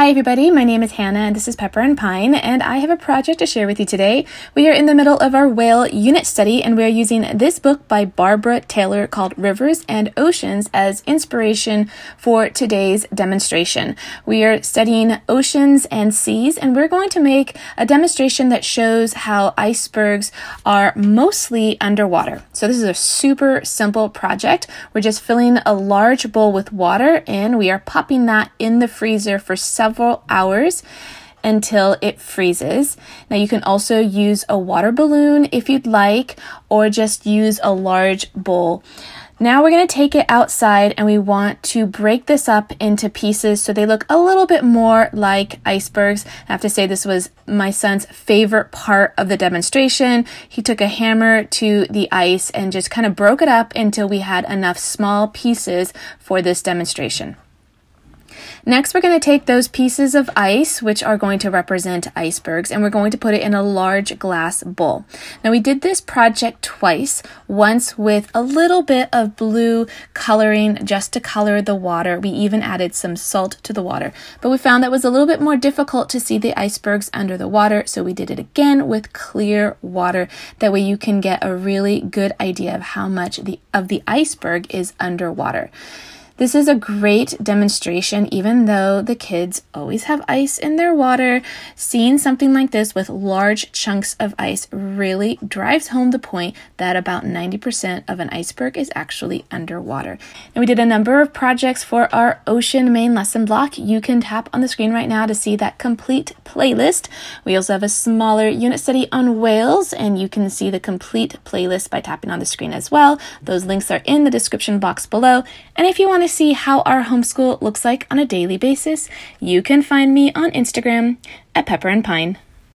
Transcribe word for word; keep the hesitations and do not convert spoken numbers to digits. Hi everybody, my name is Hannah and this is Pepper and Pine, and I have a project to share with you today. We are in the middle of our whale unit study and we're using this book by Barbara Taylor called Rivers and Oceans as inspiration for today's demonstration. We are studying oceans and seas, and we're going to make a demonstration that shows how icebergs are mostly underwater. So this is a super simple project. We're just filling a large bowl with water and we are popping that in the freezer for several several hours until it freezes. Now you can also use a water balloon if you'd like, or just use a large bowl. Now we're going to take it outside and we want to break this up into pieces so they look a little bit more like icebergs. I have to say this was my son's favorite part of the demonstration. He took a hammer to the ice and just kind of broke it up until we had enough small pieces for this demonstration. Next, we're going to take those pieces of ice, which are going to represent icebergs, and we're going to put it in a large glass bowl. Now, we did this project twice, once with a little bit of blue coloring just to color the water. We even added some salt to the water, but we found that was a little bit more difficult to see the icebergs under the water, so we did it again with clear water. That way you can get a really good idea of how much the, of the iceberg is underwater. This is a great demonstration, even though the kids always have ice in their water. Seeing something like this with large chunks of ice really drives home the point that about ninety percent of an iceberg is actually underwater. And we did a number of projects for our ocean main lesson block. You can tap on the screen right now to see that complete playlist. We also have a smaller unit study on whales, and you can see the complete playlist by tapping on the screen as well. Those links are in the description box below. And if you want to see how our homeschool looks like on a daily basis, you can find me on Instagram at Pepper and Pine.